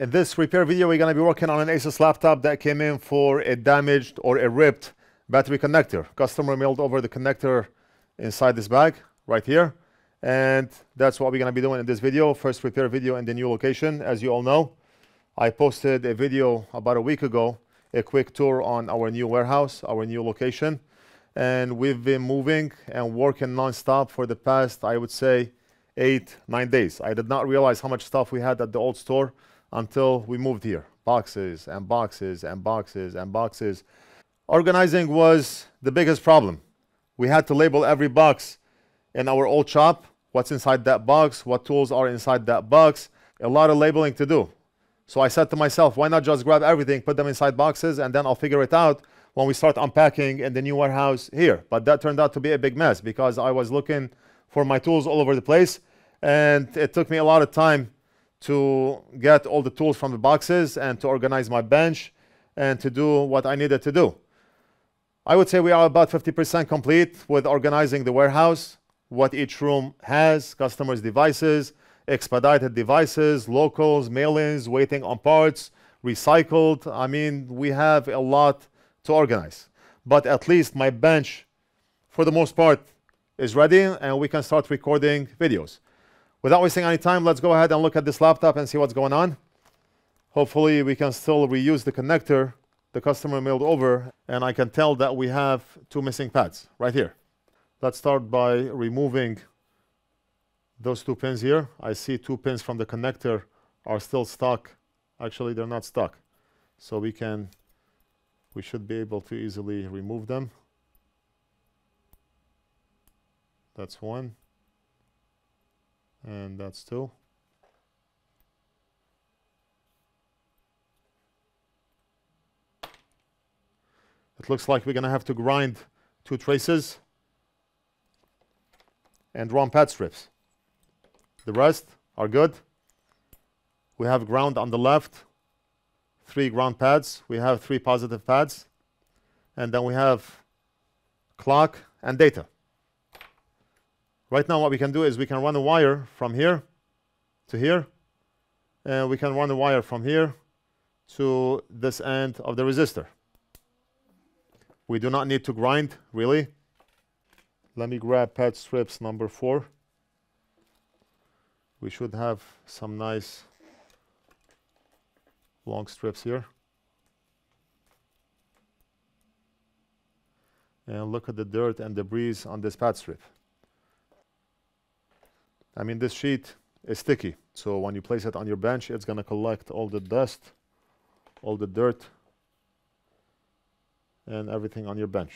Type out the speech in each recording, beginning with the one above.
In this repair video, we're going to be working on an Asus laptop that came in for a damaged or a ripped battery connector. Customer mailed over the connector inside this bag right here. And that's what we're going to be doing in this video. First repair video in the new location. As you all know, I posted a video about a week ago, a quick tour on our new warehouse, our new location. And we've been moving and working non-stop for the past, I would say, 8-9 days. I did not realize how much stuff we had at the old store until we moved here. Boxes and boxes and boxes and boxes. Organizing was the biggest problem. We had to label every box in our old shop, what's inside that box, what tools are inside that box, a lot of labeling to do. So I said to myself, why not just grab everything, put them inside boxes, and then I'll figure it out when we start unpacking in the new warehouse here. But that turned out to be a big mess because I was looking for my tools all over the place, and it took me a lot of time to get all the tools from the boxes and to organize my bench and to do what I needed to do. I would say we are about 50% complete with organizing the warehouse, what each room has, customers' devices, expedited devices, locals, mail-ins, waiting on parts, recycled. I mean, we have a lot to organize, but at least my bench, for the most part, is ready and we can start recording videos. Without wasting any time, let's go ahead and look at this laptop and see what's going on. Hopefully we can still reuse the connector the customer mailed over, and I can tell that we have two missing pads right here. Let's start by removing those two pins here. I see two pins from the connector are still stuck. Actually, they're not stuck. So we should be able to easily remove them. That's one. And that's two. It looks like we're going to have to grind two traces and run pad strips. The rest are good. We have ground on the left, three ground pads. We have three positive pads. And then we have clock and data. Right now, what we can do is we can run a wire from here to here, and we can run a wire from here to this end of the resistor. We do not need to grind, really. Let me grab pad strips number 4. We should have some nice long strips here. And look at the dirt and debris on this pad strip. I mean, this sheet is sticky, so when you place it on your bench, it's going to collect all the dust, all the dirt, and everything on your bench.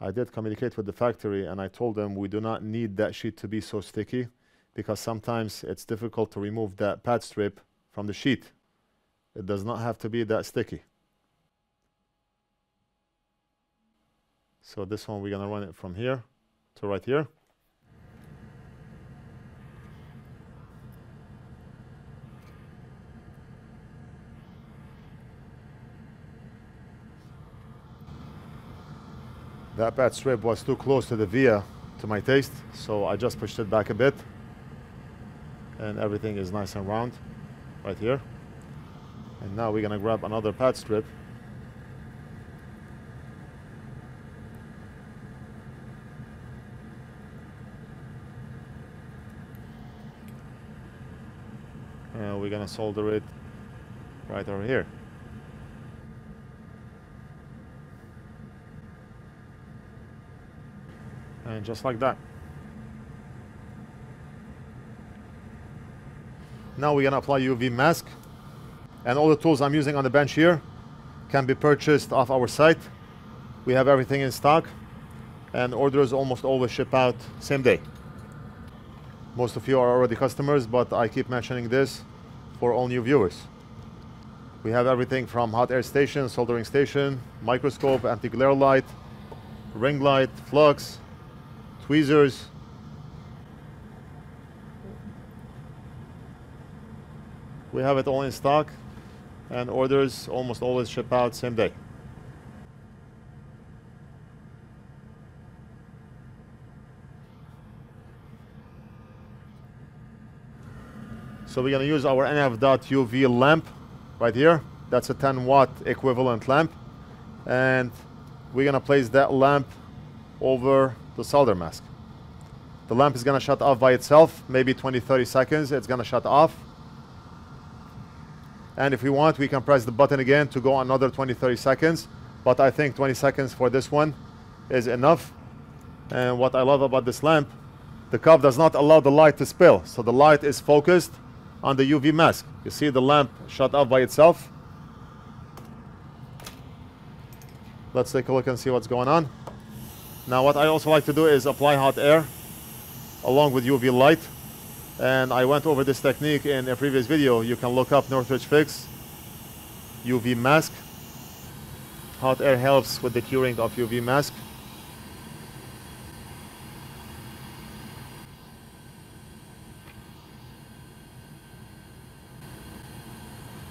I did communicate with the factory, and I told them we do not need that sheet to be so sticky, because sometimes it's difficult to remove that pad strip from the sheet. It does not have to be that sticky. So this one, we're going to run it from here to right here. That pad strip was too close to the via to my taste, so I just pushed it back a bit. And everything is nice and round right here. And now we're going to grab another pad strip. We're going to solder it right over here. And just like that. Now we're going to apply UV mask. And all the tools I'm using on the bench here can be purchased off our site. We have everything in stock, and orders almost always ship out same day. Most of you are already customers, but I keep mentioning this for all new viewers. We have everything from hot air station, soldering station, microscope, anti-glare light, ring light, flux, tweezers. We have it all in stock, and orders almost always ship out same day. So we're going to use our NF.UV lamp right here. That's a 10-watt equivalent lamp. And we're going to place that lamp over the solder mask. The lamp is going to shut off by itself, maybe 20-30 seconds, it's going to shut off. And if we want, we can press the button again to go another 20-30 seconds. But I think 20 seconds for this one is enough. And what I love about this lamp, the cup does not allow the light to spill. So the light is focused on the UV mask. You see the lamp shut off by itself. Let's take a look and see what's going on. Now what I also like to do is apply hot air along with UV light. And I went over this technique in a previous video. You can look up Northridge Fix, UV mask. Hot air helps with the curing of UV mask.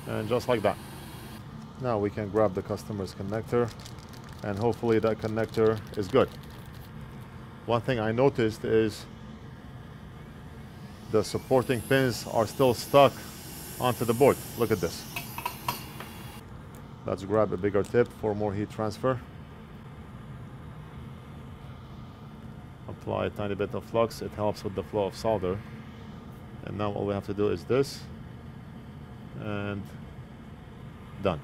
And just like that. Now we can grab the customer's connector, and hopefully that connector is good. One thing I noticed is the supporting pins are still stuck onto the board. Look at this. Let's grab a bigger tip for more heat transfer. Apply a tiny bit of flux. It helps with the flow of solder. And now all we have to do is this. And done.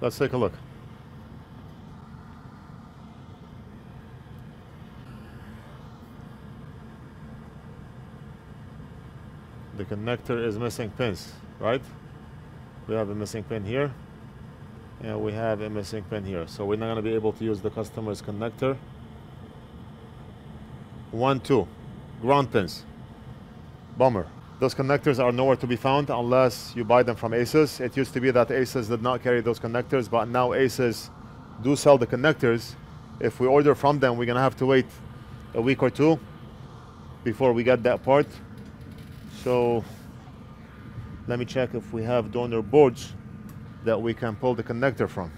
Let's take a look. The connector is missing pins, right? We have a missing pin here, and we have a missing pin here. So we're not going to be able to use the customer's connector. 1, 2, ground pins. Bummer. Those connectors are nowhere to be found unless you buy them from Asus. It used to be that Asus did not carry those connectors, but now Asus do sell the connectors. If we order from them, we're going to have to wait a week or two before we get that part. So let me check if we have donor boards that we can pull the connector from.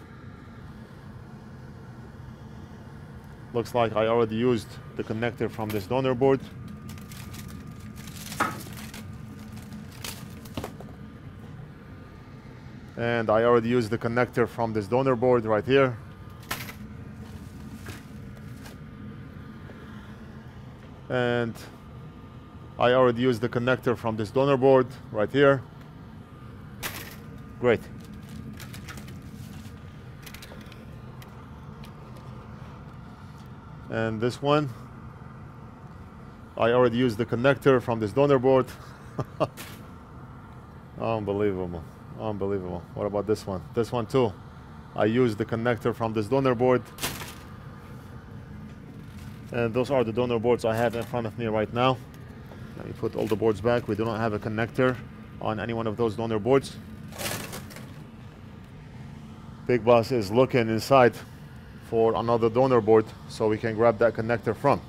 Looks like I already used the connector from this donor board. And I already used the connector from this donor board right here. And I already used the connector from this donor board right here. Great. And this one, I already used the connector from this donor board. Unbelievable. Unbelievable. What about this one? This one too. I used the connector from this donor board. And those are the donor boards I have in front of me right now. Let me put all the boards back. We do not have a connector on any one of those donor boards. Big Boss is looking inside for another donor board so we can grab that connector from.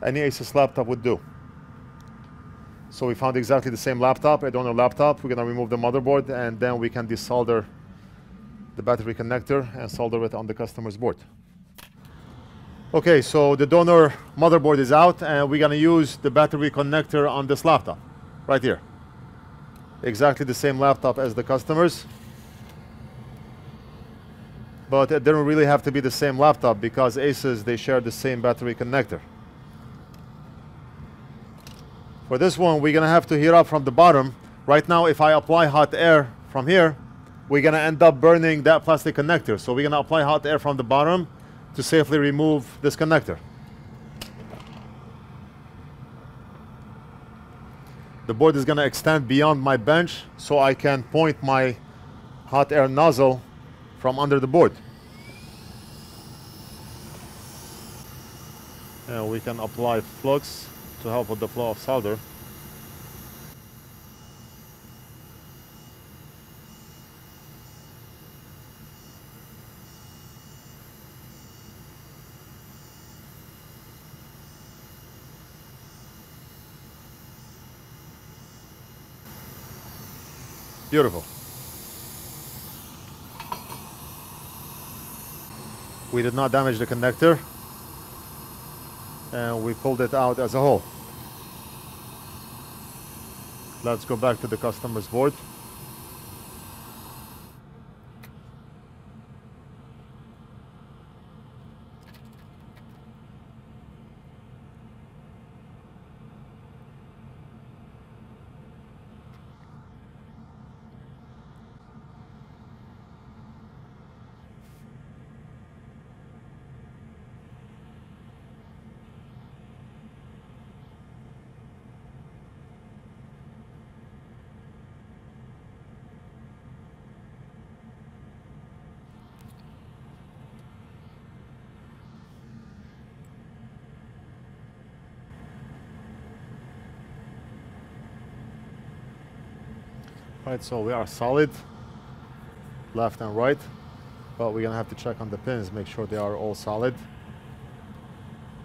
Any Asus laptop would do. So we found exactly the same laptop, a donor laptop. We're going to remove the motherboard, and then we can desolder the battery connector and solder it on the customer's board. Okay, so the donor motherboard is out, and we're going to use the battery connector on this laptop right here. Exactly the same laptop as the customer's. But it didn't really have to be the same laptop because Asus, they share the same battery connector. For this one, we're going to have to heat up from the bottom. Right now, if I apply hot air from here, we're going to end up burning that plastic connector. So we're going to apply hot air from the bottom to safely remove this connector. The board is going to extend beyond my bench so I can point my hot air nozzle from under the board. And we can apply flux to help with the flow of solder. Beautiful. We did not damage the connector, and we pulled it out as a whole. Let's go back to the customer's board. Right, so we are solid left and right, but we're gonna have to check on the pins, make sure they are all solid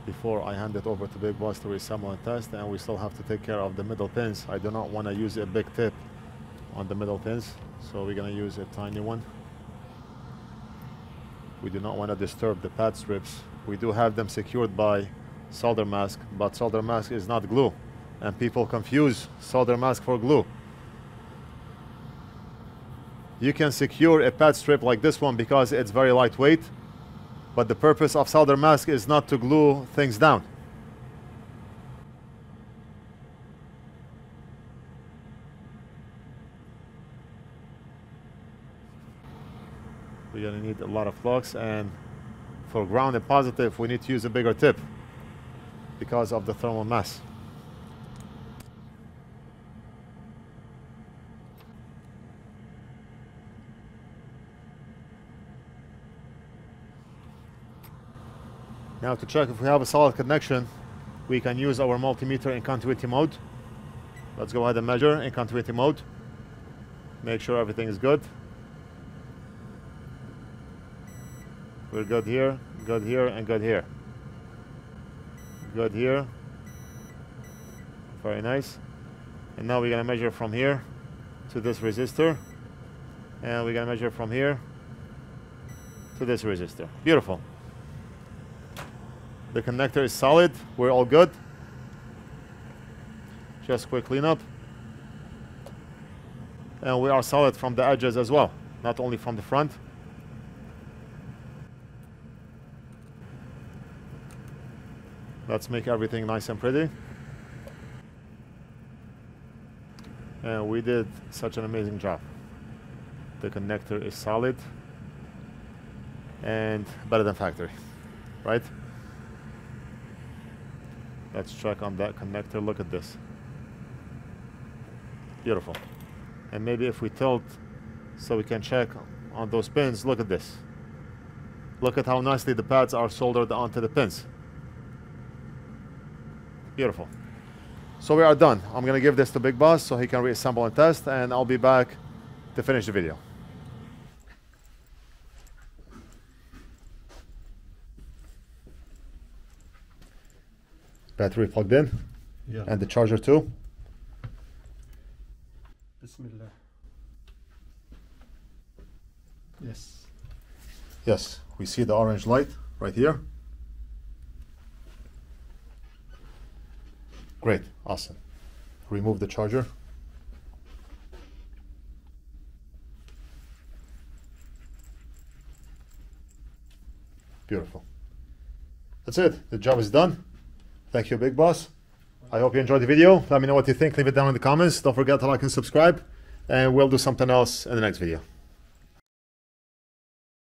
before I hand it over to Big Boss to reassemble and test. And we still have to take care of the middle pins. I do not want to use a big tip on the middle pins, so we're gonna use a tiny one. We do not want to disturb the pad strips. We do have them secured by solder mask, but solder mask is not glue, and people confuse solder mask for glue. You can secure a pad strip like this one because it's very lightweight, but the purpose of solder mask is not to glue things down. We're gonna need a lot of flux, and for ground and positive, we need to use a bigger tip because of the thermal mass. Now to check if we have a solid connection, we can use our multimeter in continuity mode. Let's go ahead and measure in continuity mode. Make sure everything is good. We're good here, and good here. Good here. Very nice. And now we're gonna measure from here to this resistor. And we're gonna measure from here to this resistor. Beautiful. The connector is solid, we're all good. Just quick cleanup. And we are solid from the edges as well, not only from the front. Let's make everything nice and pretty. And we did such an amazing job. The connector is solid and better than factory, right? Let's check on that connector. Look at this. Beautiful. And maybe if we tilt so we can check on those pins, look at this. Look at how nicely the pads are soldered onto the pins. Beautiful. So we are done. I'm gonna give this to Big Boss so he can reassemble and test, and I'll be back to finish the video. Battery plugged in, yeah, and the charger too. Bismillah. Yes. Yes, we see the orange light right here. Great, awesome. Remove the charger. Beautiful. That's it, the job is done. Thank you, Big Boss. I hope you enjoyed the video. Let me know what you think. Leave it down in the comments. Don't forget to like and subscribe, and we'll do something else in the next video.